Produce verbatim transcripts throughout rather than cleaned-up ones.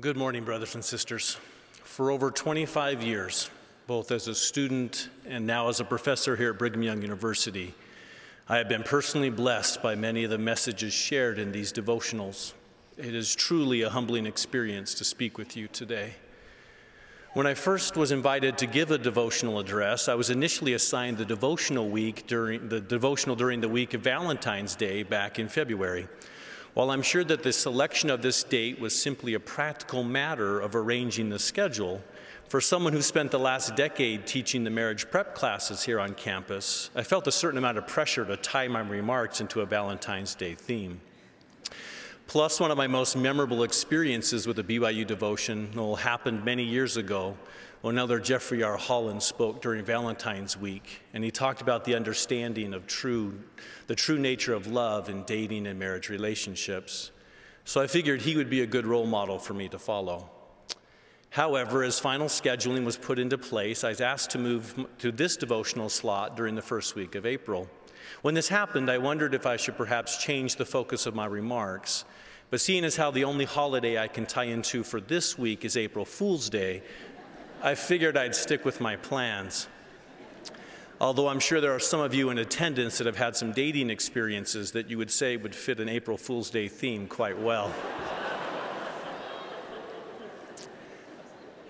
Good morning, brothers and sisters. For over twenty-five years, both as a student and now as a professor here at Brigham Young University, I have been personally blessed by many of the messages shared in these devotionals. It is truly a humbling experience to speak with you today. When I first was invited to give a devotional address, I was initially assigned the devotional week during the devotional during the week of Valentine's Day back in February. While I'm sure that the selection of this date was simply a practical matter of arranging the schedule, for someone who spent the last decade teaching the marriage prep classes here on campus, I felt a certain amount of pressure to tie my remarks into a Valentine's Day theme. Plus, one of my most memorable experiences with a B Y U devotional happened many years ago when another Jeffrey R. Holland spoke during Valentine's Week, and he talked about the understanding of true, the true nature of love in dating and marriage relationships. So I figured he would be a good role model for me to follow. However, as final scheduling was put into place, I was asked to move to this devotional slot during the first week of April. When this happened, I wondered if I should perhaps change the focus of my remarks, but seeing as how the only holiday I can tie into for this week is April Fool's Day, I figured I'd stick with my plans. Although I'm sure there are some of you in attendance that have had some dating experiences that you would say would fit an April Fool's Day theme quite well.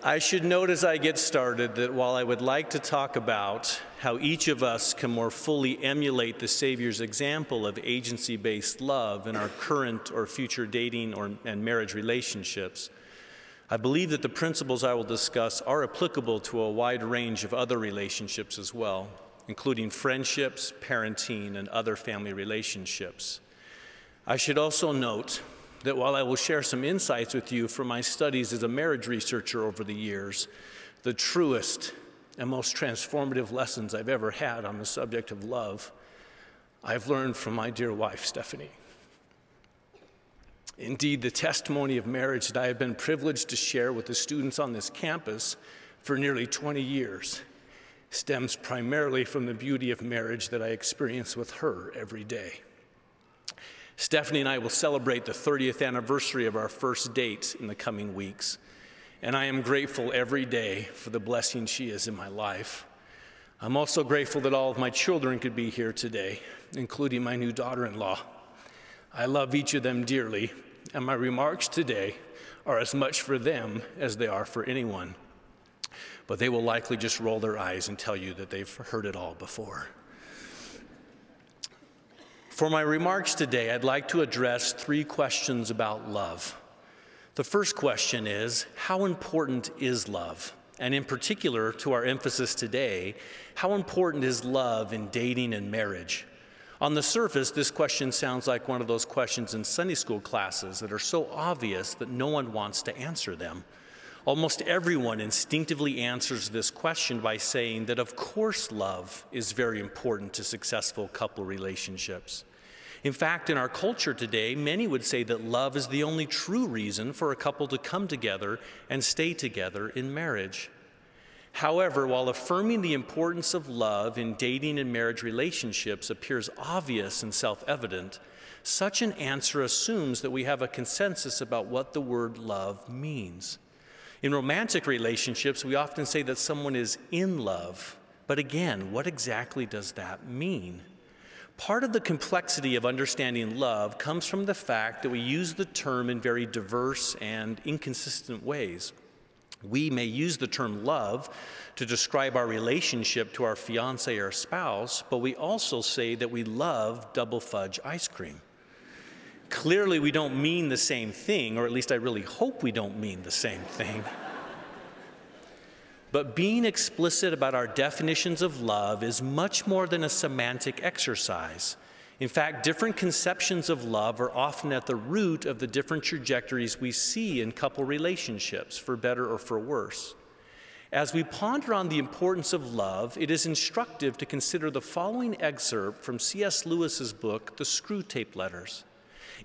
I should note as I get started that while I would like to talk about how each of us can more fully emulate the Savior's example of agency-based love in our current or future dating or, and marriage relationships, I believe that the principles I will discuss are applicable to a wide range of other relationships as well, including friendships, parenting, and other family relationships. I should also note that while I will share some insights with you from my studies as a marriage researcher over the years, the truest and most transformative lessons I've ever had on the subject of love, I've learned from my dear wife, Stephanie. Indeed, the testimony of marriage that I have been privileged to share with the students on this campus for nearly twenty years stems primarily from the beauty of marriage that I experience with her every day. Stephanie and I will celebrate the thirtieth anniversary of our first date in the coming weeks, and I am grateful every day for the blessing she is in my life. I'm also grateful that all of my children could be here today, including my new daughter-in-law. I love each of them dearly, and my remarks today are as much for them as they are for anyone, but they will likely just roll their eyes and tell you that they've heard it all before. For my remarks today, I'd like to address three questions about love. The first question is, how important is love? And in particular, to our emphasis today, how important is love in dating and marriage? On the surface, this question sounds like one of those questions in Sunday school classes that are so obvious that no one wants to answer them. Almost everyone instinctively answers this question by saying that, of course, love is very important to successful couple relationships. In fact, in our culture today, many would say that love is the only true reason for a couple to come together and stay together in marriage. However, while affirming the importance of love in dating and marriage relationships appears obvious and self-evident, such an answer assumes that we have a consensus about what the word love means. In romantic relationships, we often say that someone is in love, but again, what exactly does that mean? Part of the complexity of understanding love comes from the fact that we use the term in very diverse and inconsistent ways. We may use the term love to describe our relationship to our fiancé or spouse, but we also say that we love double fudge ice cream. Clearly, we don't mean the same thing, or at least I really hope we don't mean the same thing. But being explicit about our definitions of love is much more than a semantic exercise. In fact, different conceptions of love are often at the root of the different trajectories we see in couple relationships, for better or for worse. As we ponder on the importance of love, it is instructive to consider the following excerpt from C S Lewis's book, The Screwtape Letters.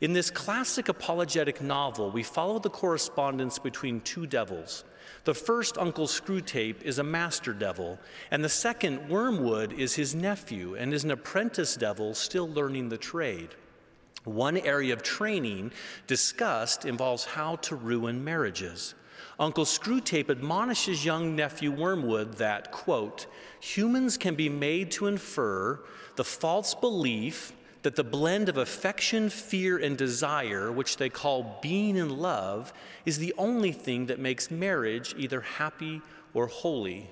In this classic apologetic novel, we follow the correspondence between two devils. The first, Uncle Screwtape, is a master devil, and the second, Wormwood, is his nephew and is an apprentice devil still learning the trade. One area of training discussed involves how to ruin marriages. Uncle Screwtape admonishes young nephew Wormwood that, quote, humans can be made to infer the false belief that the blend of affection, fear, and desire, which they call being in love, is the only thing that makes marriage either happy or holy,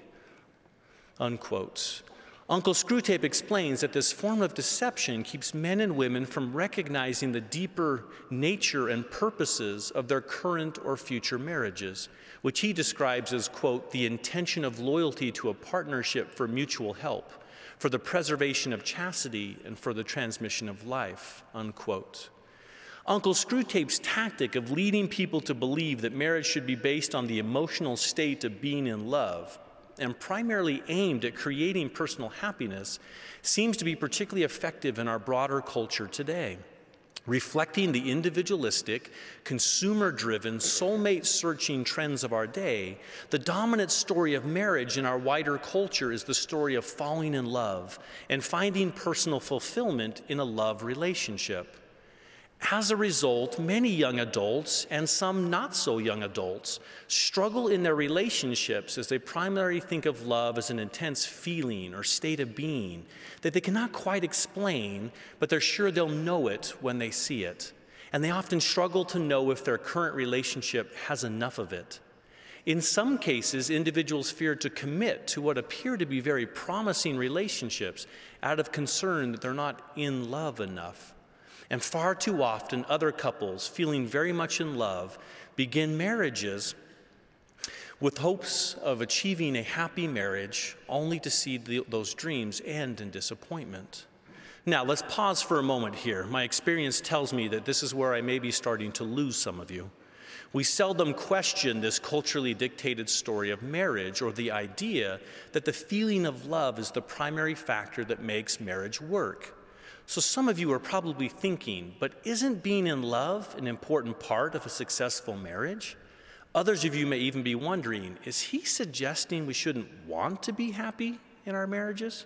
unquote. Uncle Screwtape explains that this form of deception keeps men and women from recognizing the deeper nature and purposes of their current or future marriages, which he describes as, quote, the intention of loyalty to a partnership for mutual help, for the preservation of chastity, and for the transmission of life, unquote. Uncle Screwtape's tactic of leading people to believe that marriage should be based on the emotional state of being in love and primarily aimed at creating personal happiness, seems to be particularly effective in our broader culture today, reflecting the individualistic, consumer-driven, soulmate-searching trends of our day. The dominant story of marriage in our wider culture is the story of falling in love and finding personal fulfillment in a love relationship. As a result, many young adults, and some not so young adults, struggle in their relationships as they primarily think of love as an intense feeling or state of being that they cannot quite explain, but they're sure they'll know it when they see it. And they often struggle to know if their current relationship has enough of it. In some cases, individuals fear to commit to what appear to be very promising relationships out of concern that they're not in love enough. And far too often, other couples, feeling very much in love, begin marriages with hopes of achieving a happy marriage, only to see the, those dreams end in disappointment. Now, let's pause for a moment here. My experience tells me that this is where I may be starting to lose some of you. We seldom question this culturally dictated story of marriage or the idea that the feeling of love is the primary factor that makes marriage work. So some of you are probably thinking, but isn't being in love an important part of a successful marriage? Others of you may even be wondering, is he suggesting we shouldn't want to be happy in our marriages?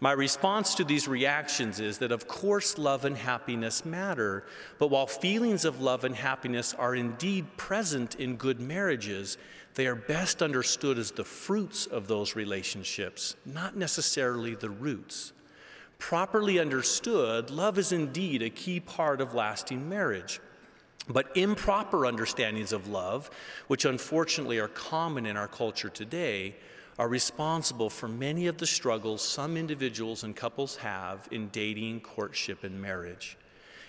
My response to these reactions is that, of course, love and happiness matter, but while feelings of love and happiness are indeed present in good marriages, they are best understood as the fruits of those relationships, not necessarily the roots. Properly understood, love is indeed a key part of lasting marriage. But improper understandings of love, which unfortunately are common in our culture today, are responsible for many of the struggles some individuals and couples have in dating, courtship, and marriage.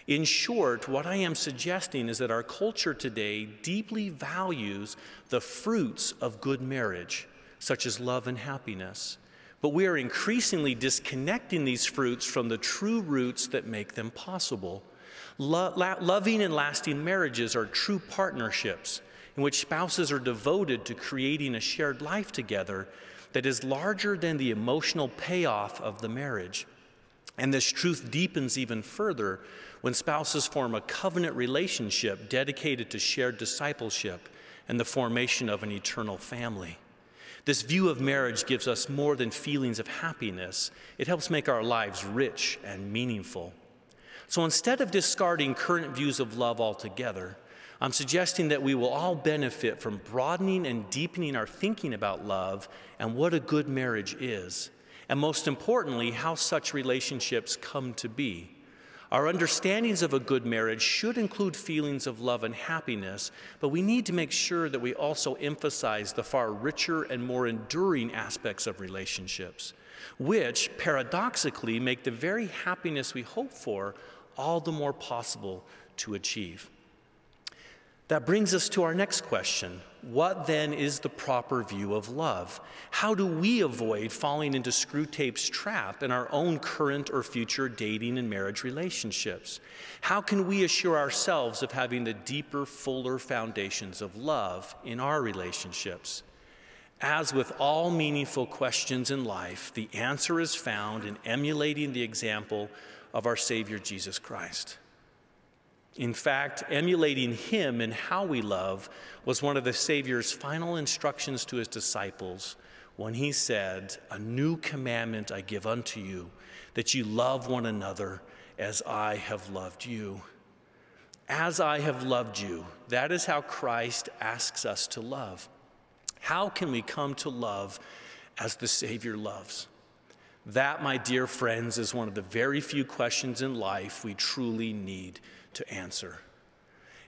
In short, what I am suggesting is that our culture today deeply values the fruits of good marriage, such as love and happiness. But we are increasingly disconnecting these fruits from the true roots that make them possible. Lo- la- loving and lasting marriages are true partnerships in which spouses are devoted to creating a shared life together that is larger than the emotional payoff of the marriage. And this truth deepens even further when spouses form a covenant relationship dedicated to shared discipleship and the formation of an eternal family. This view of marriage gives us more than feelings of happiness. It helps make our lives rich and meaningful. So instead of discarding current views of love altogether, I'm suggesting that we will all benefit from broadening and deepening our thinking about love and what a good marriage is, and most importantly, how such relationships come to be. Our understandings of a good marriage should include feelings of love and happiness, but we need to make sure that we also emphasize the far richer and more enduring aspects of relationships, which paradoxically make the very happiness we hope for all the more possible to achieve. That brings us to our next question. What then is the proper view of love? How do we avoid falling into Screwtape's trap in our own current or future dating and marriage relationships? How can we assure ourselves of having the deeper, fuller foundations of love in our relationships? As with all meaningful questions in life, the answer is found in emulating the example of our Savior Jesus Christ. In fact, emulating him in how we love was one of the Savior's final instructions to his disciples when he said, "A new commandment I give unto you, that you love one another as I have loved you. As I have loved you. That is how Christ asks us to love. How can we come to love as the Savior loves? That, my dear friends, is one of the very few questions in life we truly need to answer.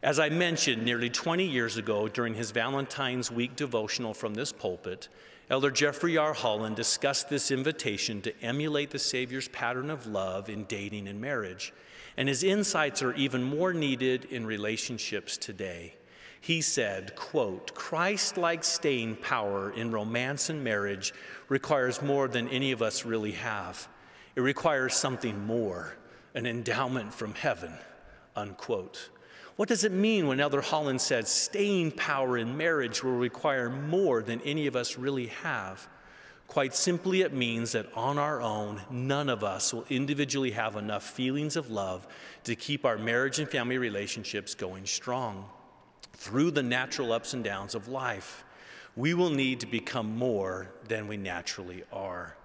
As I mentioned, nearly twenty years ago, during his Valentine's Week devotional from this pulpit, Elder Jeffrey R. Holland discussed this invitation to emulate the Savior's pattern of love in dating and marriage, and his insights are even more needed in relationships today. He said, quote, Christ-like staying power in romance and marriage requires more than any of us really have. It requires something more, an endowment from heaven, unquote. What does it mean when Elder Holland says staying power in marriage will require more than any of us really have? Quite simply, it means that on our own, none of us will individually have enough feelings of love to keep our marriage and family relationships going strong. Through the natural ups and downs of life, we will need to become more than we naturally are.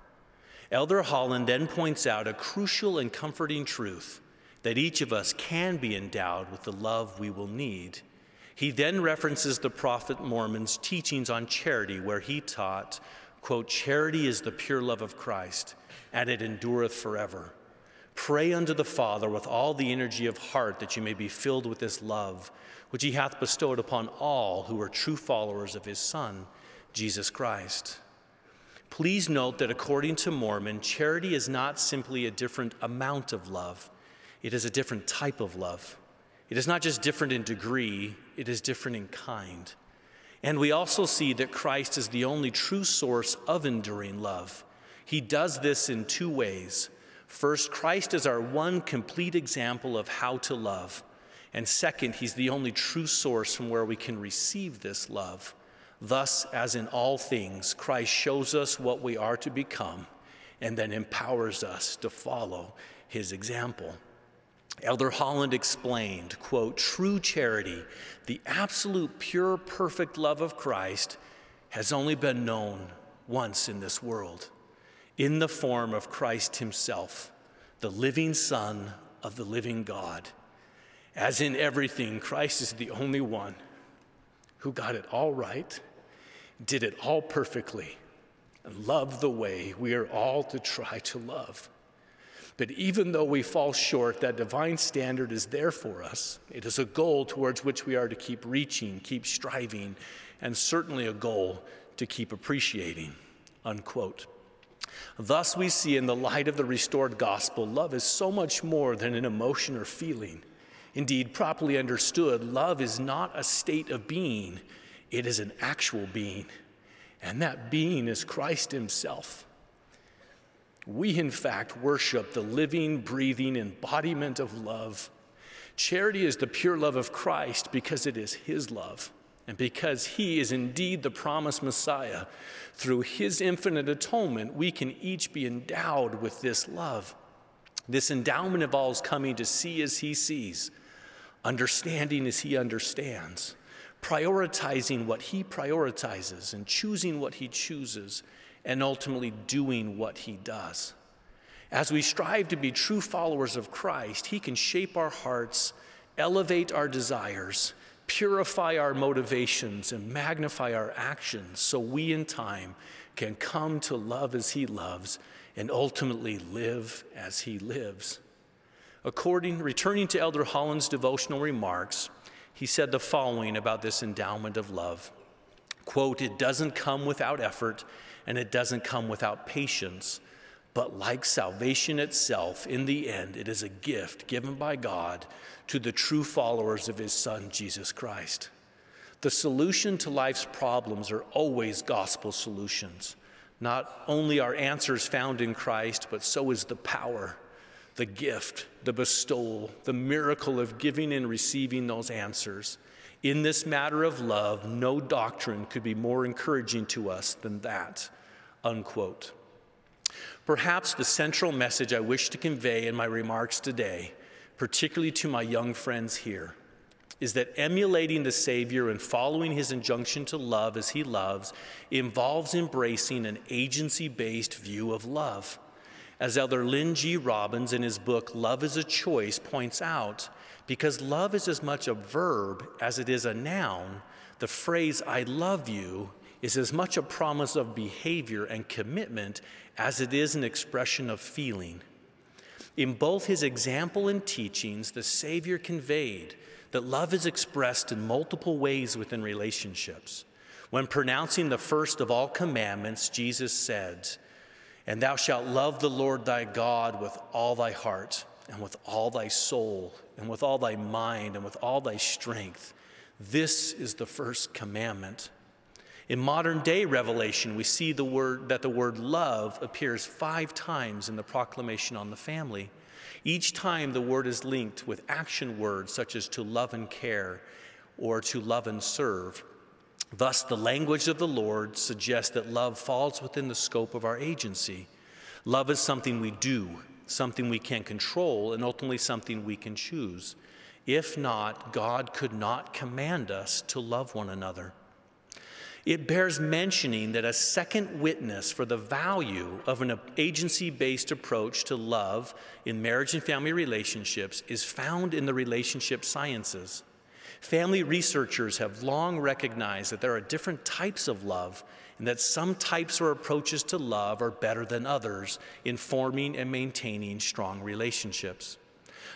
Elder Holland then points out a crucial and comforting truth, that each of us can be endowed with the love we will need. He then references the prophet Mormon's teachings on charity, where he taught, quote, charity is the pure love of Christ, and it endureth forever. Pray unto the Father with all the energy of heart that you may be filled with this love, which he hath bestowed upon all who are true followers of his Son, Jesus Christ. Please note that according to Mormon, charity is not simply a different amount of love. It is a different type of love. It is not just different in degree, it is different in kind. And we also see that Christ is the only true source of enduring love. He does this in two ways. First, Christ is our one complete example of how to love. And second, he's the only true source from where we can receive this love. Thus, as in all things, Christ shows us what we are to become and then empowers us to follow his example. Elder Holland explained, quote, true charity, the absolute pure, perfect love of Christ, has only been known once in this world, in the form of Christ himself, the living Son of the living God. As in everything, Christ is the only one who got it all right, did it all perfectly, and loved the way we are all to try to love. But even though we fall short, that divine standard is there for us. It is a goal towards which we are to keep reaching, keep striving, and certainly a goal to keep appreciating, unquote. Thus we see in the light of the restored gospel, love is so much more than an emotion or feeling. Indeed, properly understood, love is not a state of being. It is an actual being, and that being is Christ himself. We, in fact, worship the living, breathing embodiment of love. Charity is the pure love of Christ because it is his love, and because he is indeed the promised Messiah. Through his infinite atonement, we can each be endowed with this love. This endowment involves coming to see as he sees, understanding as he understands, prioritizing what he prioritizes, and choosing what he chooses, and ultimately doing what he does. As we strive to be true followers of Christ, he can shape our hearts, elevate our desires, purify our motivations, and magnify our actions so we in time can come to love as he loves and ultimately live as he lives. According, returning to Elder Holland's devotional remarks, he said the following about this endowment of love. Quote, it doesn't come without effort, and it doesn't come without patience, but like salvation itself, in the end, it is a gift given by God to the true followers of his Son, Jesus Christ. The solution to life's problems are always gospel solutions. Not only are answers found in Christ, but so is the power, the gift, the bestowal, the miracle of giving and receiving those answers. In this matter of love, no doctrine could be more encouraging to us than that, unquote. Perhaps the central message I wish to convey in my remarks today, particularly to my young friends here, is that emulating the Savior and following his injunction to love as he loves involves embracing an agency-based view of love. As Elder Lynn G. Robbins in his book, Love is a Choice, points out, because love is as much a verb as it is a noun, the phrase, I love you, is as much a promise of behavior and commitment as it is an expression of feeling. In both his example and teachings, the Savior conveyed that love is expressed in multiple ways within relationships. When pronouncing the first of all commandments, Jesus said, and thou shalt love the Lord thy God with all thy heart, and with all thy soul, and with all thy mind, and with all thy strength. This is the first commandment. In modern day Revelation, we see the word, that the word love appears five times in the Proclamation on the Family. Each time the word is linked with action words such as to love and care or to love and serve. Thus, the language of the Lord suggests that love falls within the scope of our agency. Love is something we do, something we can control, and ultimately something we can choose. If not, God could not command us to love one another. It bears mentioning that a second witness for the value of an agency-based approach to love in marriage and family relationships is found in the relationship sciences. Family researchers have long recognized that there are different types of love and that some types or approaches to love are better than others in forming and maintaining strong relationships.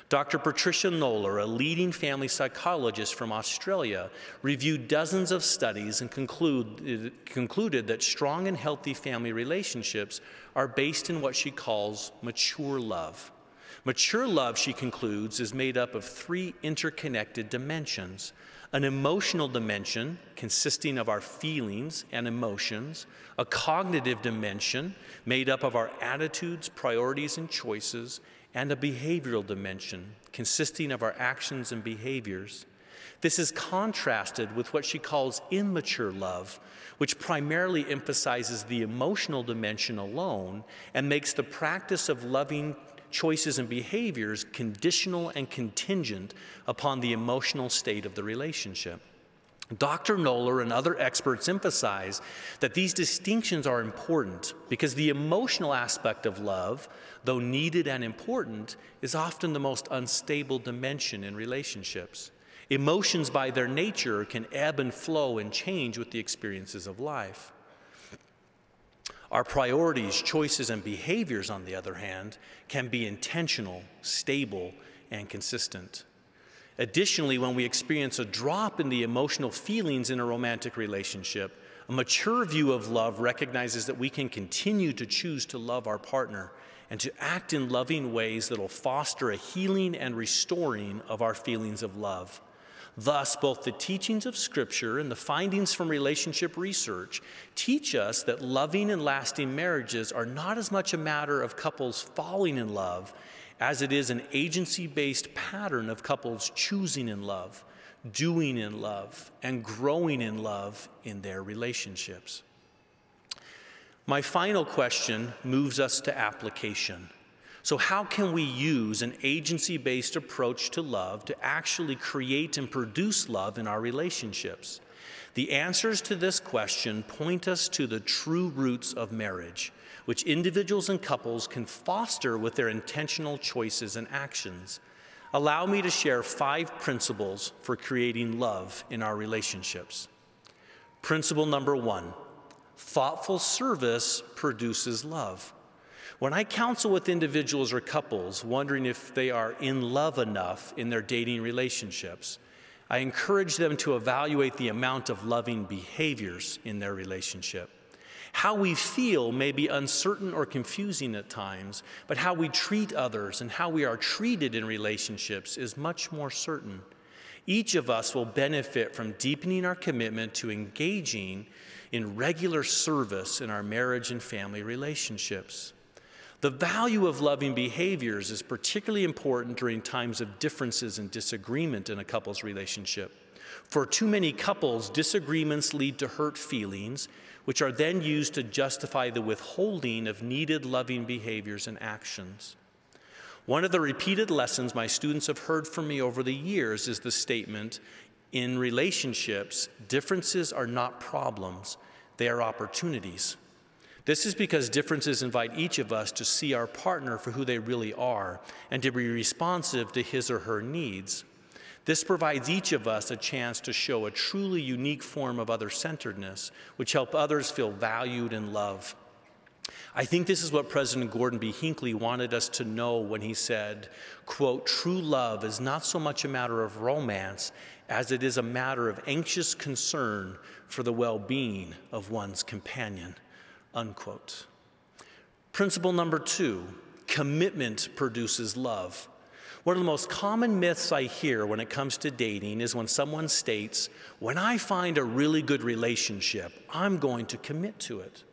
Doctor Patricia Noller, a leading family psychologist from Australia, reviewed dozens of studies and conclude, concluded that strong and healthy family relationships are based in what she calls mature love. Mature love, she concludes, is made up of three interconnected dimensions: an emotional dimension consisting of our feelings and emotions, a cognitive dimension made up of our attitudes, priorities, and choices, and a behavioral dimension consisting of our actions and behaviors. This is contrasted with what she calls immature love, which primarily emphasizes the emotional dimension alone and makes the practice of loving choices and behaviors conditional and contingent upon the emotional state of the relationship. Doctor Noller and other experts emphasize that these distinctions are important because the emotional aspect of love, though needed and important, is often the most unstable dimension in relationships. Emotions, by their nature, can ebb and flow and change with the experiences of life. Our priorities, choices, and behaviors, on the other hand, can be intentional, stable, and consistent. Additionally, when we experience a drop in the emotional feelings in a romantic relationship, a mature view of love recognizes that we can continue to choose to love our partner and to act in loving ways that will foster a healing and restoring of our feelings of love. Thus, both the teachings of Scripture and the findings from relationship research teach us that loving and lasting marriages are not as much a matter of couples falling in love as it is an agency-based pattern of couples choosing in love, doing in love, and growing in love in their relationships. My final question moves us to application. So how can we use an agency-based approach to love to actually create and produce love in our relationships? The answers to this question point us to the true roots of marriage, which individuals and couples can foster with their intentional choices and actions. Allow me to share five principles for creating love in our relationships. Principle number one, thoughtful service produces love. When I counsel with individuals or couples wondering if they are in love enough in their dating relationships, I encourage them to evaluate the amount of loving behaviors in their relationship. How we feel may be uncertain or confusing at times, but how we treat others and how we are treated in relationships is much more certain. Each of us will benefit from deepening our commitment to engaging in regular service in our marriage and family relationships. The value of loving behaviors is particularly important during times of differences and disagreement in a couple's relationship. For too many couples, disagreements lead to hurt feelings, which are then used to justify the withholding of needed loving behaviors and actions. One of the repeated lessons my students have heard from me over the years is the statement, in relationships, differences are not problems, they are opportunities. This is because differences invite each of us to see our partner for who they really are and to be responsive to his or her needs. This provides each of us a chance to show a truly unique form of other-centeredness, which helps others feel valued and loved. I think this is what President Gordon B. Hinckley wanted us to know when he said, quote, "True love is not so much a matter of romance as it is a matter of anxious concern for the well-being of one's companion," unquote. Principle number two, commitment produces love. One of the most common myths I hear when it comes to dating is when someone states, "When I find a really good relationship, I'm going to commit to it."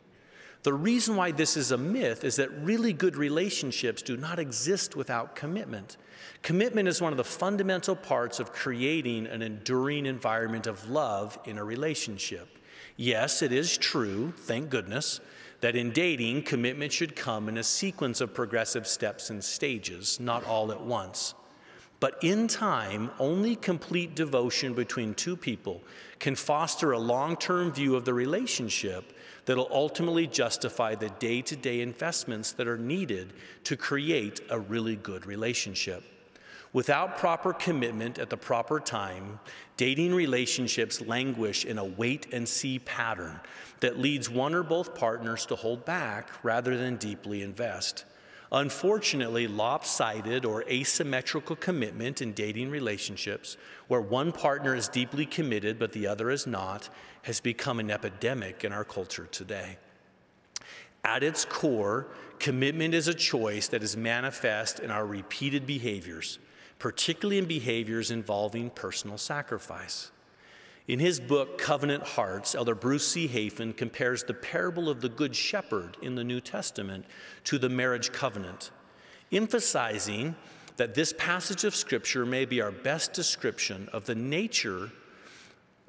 The reason why this is a myth is that really good relationships do not exist without commitment. Commitment is one of the fundamental parts of creating an enduring environment of love in a relationship. Yes, it is true, thank goodness, that in dating, commitment should come in a sequence of progressive steps and stages, not all at once. But in time, only complete devotion between two people can foster a long-term view of the relationship that'll ultimately justify the day-to-day investments that are needed to create a really good relationship. Without proper commitment at the proper time, dating relationships languish in a wait-and-see pattern that leads one or both partners to hold back rather than deeply invest. Unfortunately, lopsided or asymmetrical commitment in dating relationships, where one partner is deeply committed but the other is not, has become an epidemic in our culture today. At its core, commitment is a choice that is manifest in our repeated behaviors, particularly in behaviors involving personal sacrifice. In his book, Covenant Hearts, Elder Bruce C. Hafen compares the parable of the Good Shepherd in the New Testament to the marriage covenant, emphasizing that this passage of Scripture may be our best description of the nature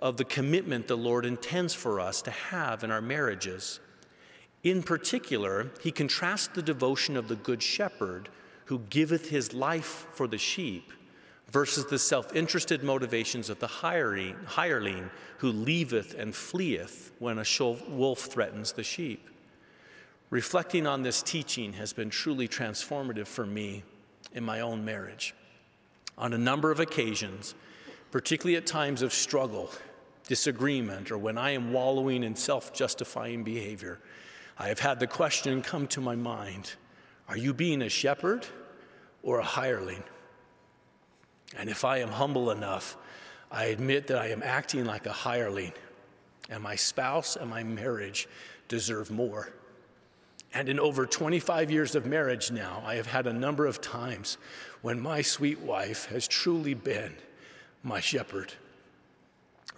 of the commitment the Lord intends for us to have in our marriages. In particular, he contrasts the devotion of the Good Shepherd, who giveth his life for the sheep, versus the self-interested motivations of the hireling, hireling who leaveth and fleeth when a wolf threatens the sheep. Reflecting on this teaching has been truly transformative for me in my own marriage. On a number of occasions, particularly at times of struggle, disagreement, or when I am wallowing in self-justifying behavior, I have had the question come to my mind, are you being a shepherd or a hireling? And if I am humble enough, I admit that I am acting like a hireling, and my spouse and my marriage deserve more. And in over twenty-five years of marriage now, I have had a number of times when my sweet wife has truly been my shepherd,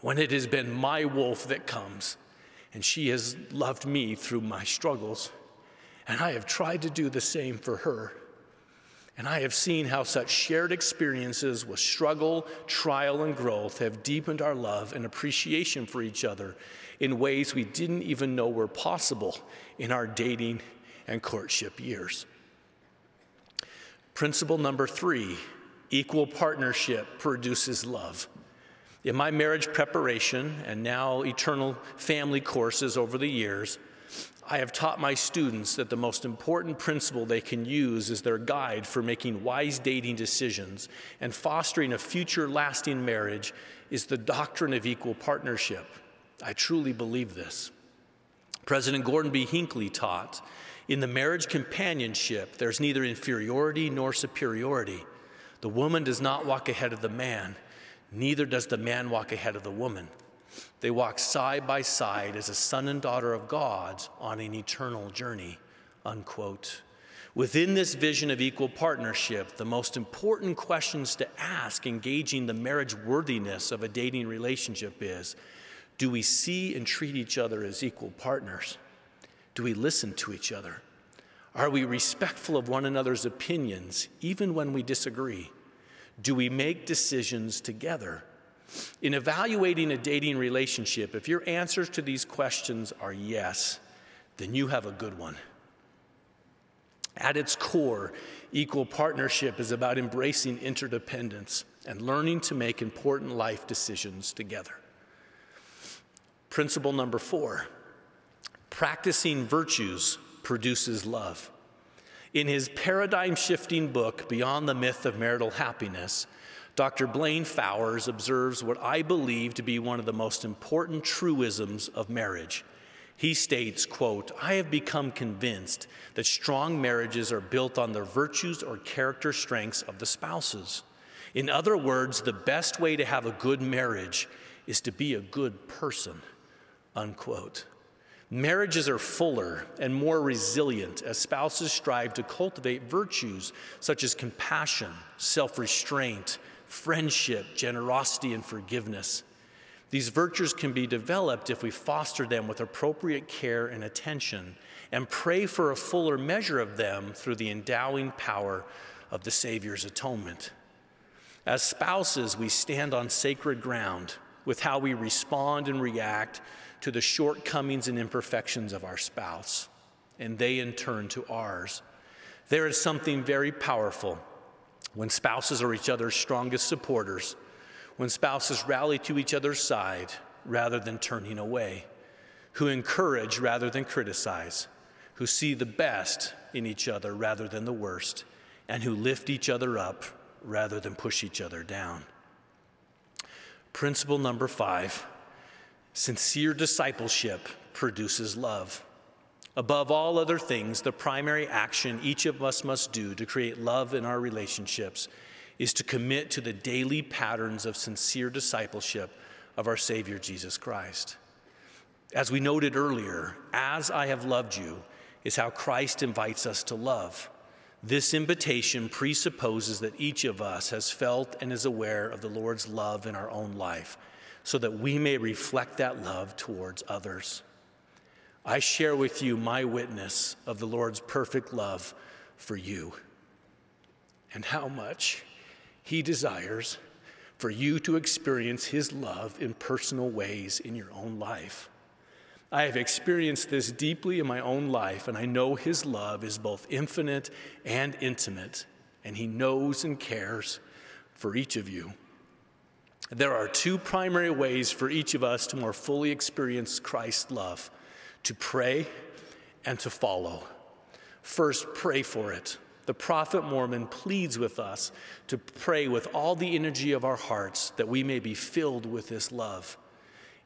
when it has been my wolf that comes, and she has loved me through my struggles, and I have tried to do the same for her. And I have seen how such shared experiences with struggle, trial, and growth have deepened our love and appreciation for each other in ways we didn't even know were possible in our dating and courtship years. Principle number three, equal partnership produces love. In my marriage preparation and now eternal family courses over the years, I have taught my students that the most important principle they can use is their guide for making wise dating decisions and fostering a future lasting marriage is the doctrine of equal partnership. I truly believe this. President Gordon B. Hinckley taught, in the marriage companionship, there's neither inferiority nor superiority. The woman does not walk ahead of the man, neither does the man walk ahead of the woman. They walk side by side as a son and daughter of God on an eternal journey, unquote. Within this vision of equal partnership, the most important questions to ask engaging the marriage worthiness of a dating relationship is, do we see and treat each other as equal partners? Do we listen to each other? Are we respectful of one another's opinions, even when we disagree? Do we make decisions together? In evaluating a dating relationship, if your answers to these questions are yes, then you have a good one. At its core, equal partnership is about embracing interdependence and learning to make important life decisions together. Principle number four, Practicing Virtues Produces Love. In his paradigm-shifting book, Beyond the Myth of Marital Happiness, Doctor Blaine Fowers observes what I believe to be one of the most important truisms of marriage. He states, quote, "I have become convinced that strong marriages are built on the virtues or character strengths of the spouses. In other words, the best way to have a good marriage is to be a good person," unquote. Marriages are fuller and more resilient as spouses strive to cultivate virtues such as compassion, self-restraint, friendship, generosity, and forgiveness. These virtues can be developed if we foster them with appropriate care and attention and pray for a fuller measure of them through the endowing power of the Savior's atonement. As spouses, we stand on sacred ground with how we respond and react to the shortcomings and imperfections of our spouse, and they in turn to ours. There is something very powerful when spouses are each other's strongest supporters, when spouses rally to each other's side rather than turning away, who encourage rather than criticize, who see the best in each other rather than the worst, and who lift each other up rather than push each other down. Principle number five, sincere discipleship produces love. Above all other things, the primary action each of us must do to create love in our relationships is to commit to the daily patterns of sincere discipleship of our Savior Jesus Christ. As we noted earlier, "As I have loved you" is how Christ invites us to love. This invitation presupposes that each of us has felt and is aware of the Lord's love in our own life, so that we may reflect that love towards others. I share with you my witness of the Lord's perfect love for you and how much He desires for you to experience His love in personal ways in your own life. I have experienced this deeply in my own life, and I know His love is both infinite and intimate, and He knows and cares for each of you. There are two primary ways for each of us to more fully experience Christ's love: to pray and to follow. First, pray for it. The prophet Mormon pleads with us to pray with all the energy of our hearts that we may be filled with this love.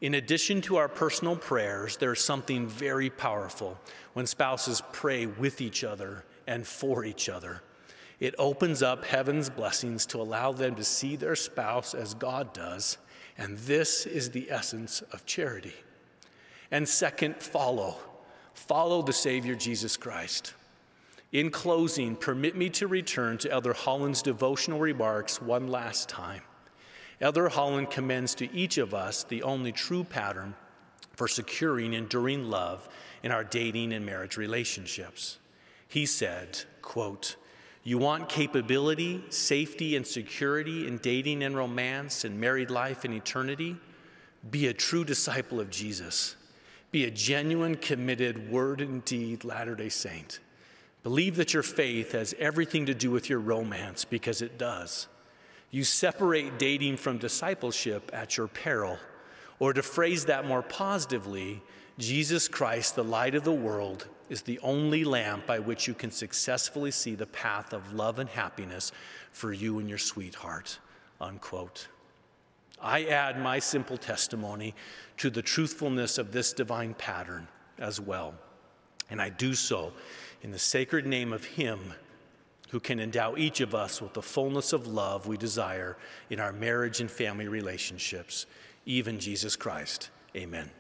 In addition to our personal prayers, there is something very powerful when spouses pray with each other and for each other. It opens up heaven's blessings to allow them to see their spouse as God does, and this is the essence of charity. And second, follow. Follow the Savior Jesus Christ. In closing, permit me to return to Elder Holland's devotional remarks one last time. Elder Holland commends to each of us the only true pattern for securing enduring love in our dating and marriage relationships. He said, quote, "You want capability, safety, and security in dating and romance and married life and eternity? Be a true disciple of Jesus. Be a genuine, committed, word and deed Latter-day Saint. Believe that your faith has everything to do with your romance, because it does. You separate dating from discipleship at your peril. Or to phrase that more positively, Jesus Christ, the light of the world, is the only lamp by which you can successfully see the path of love and happiness for you and your sweetheart," unquote. I add my simple testimony to the truthfulness of this divine pattern as well, and I do so in the sacred name of Him who can endow each of us with the fullness of love we desire in our marriage and family relationships, even Jesus Christ. Amen.